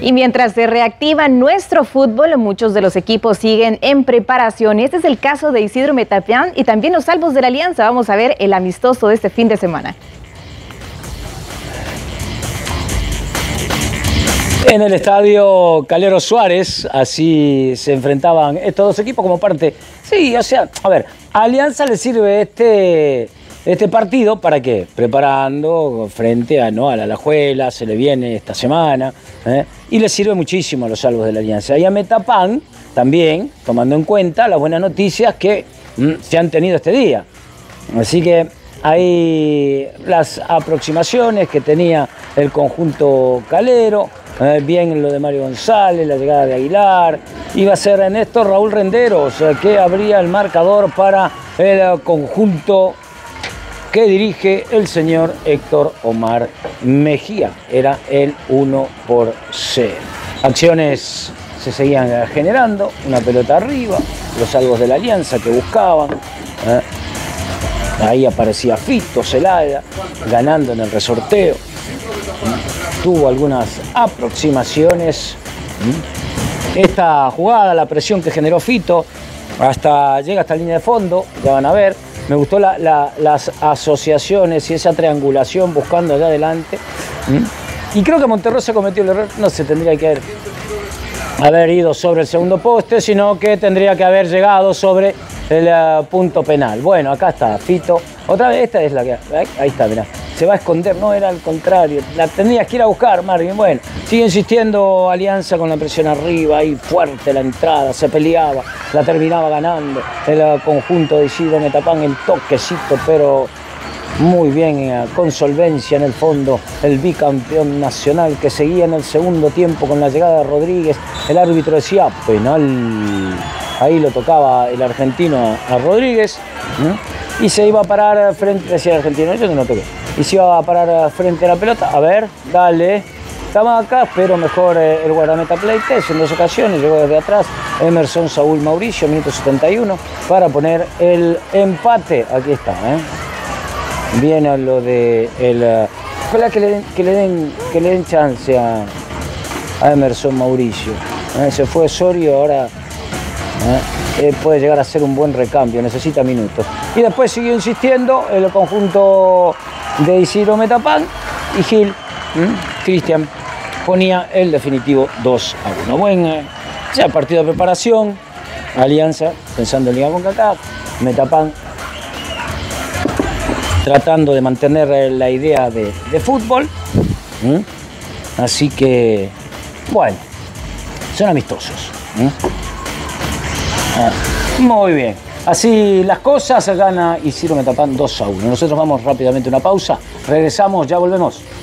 Y mientras se reactiva nuestro fútbol, muchos de los equipos siguen en preparación. Este es el caso de Isidro Metapán y también los Salvos de la Alianza. Vamos a ver el amistoso de este fin de semana. En el estadio Calderón Suárez, así se enfrentaban estos dos equipos como parte. Sí, o sea, a ver, a Alianza le sirve este partido, ¿para qué? Preparando frente a la Lajuela, se le viene esta semana, y le sirve muchísimo a los Salvos de la Alianza. Y a Metapán también, tomando en cuenta las buenas noticias que se han tenido este día. Así que hay las aproximaciones que tenía el conjunto calero, bien lo de Mario González, la llegada de Aguilar, iba a ser en esto Raúl Renderos, que abría el marcador para el conjunto que dirige el señor Héctor Omar Mejía. Era el 1-0. Acciones se seguían generando, una pelota arriba, los Salvos de la Alianza que buscaban. Ahí aparecía Fito Celaya, ganando en el resorteo. Tuvo algunas aproximaciones. Esta jugada, la presión que generó Fito, llega hasta línea de fondo, ya van a ver. Me gustó las asociaciones y esa triangulación buscando allá adelante. Y creo que Monterrosa cometió el error. No se tendría que haber ido sobre el segundo poste, sino que tendría que haber llegado sobre el punto penal. Bueno, acá está Fito. Otra vez, esta es la que... Ahí está, mirá. Se va a esconder, no era al contrario. La tendrías que ir a buscar, Marvin. Bueno, sigue insistiendo Alianza con la presión arriba. Ahí fuerte la entrada, se peleaba. La terminaba ganando el conjunto de Isidro Metapán. El toquecito, pero muy bien, con solvencia en el fondo. El bicampeón nacional que seguía en el segundo tiempo con la llegada de Rodríguez. El árbitro decía, penal. Ahí lo tocaba el argentino a Rodríguez. Y se iba a parar frente, decía el argentino, yo no toqué. Y se iba a parar frente a la pelota, a ver, dale, estaba acá, pero mejor el guardameta Pleites en dos ocasiones, llegó desde atrás, Emerson, Saúl, Mauricio, minuto 71, para poner el empate, aquí está, viene lo de el... Ojalá que le den chance a Emerson, Mauricio, se fue Osorio, ahora... puede llegar a ser un buen recambio, necesita minutos. Y después siguió insistiendo el conjunto de Isidro Metapán y Gil, Cristian, ponía el definitivo 2-1. Bueno, ya partido de preparación, Alianza pensando en Liga con Qatar, Metapán tratando de mantener la idea de fútbol. Así que, bueno, son amistosos. Muy bien, así las cosas, gana Isidro Metapán 2-1. Nosotros vamos rápidamente a una pausa, regresamos, ya volvemos.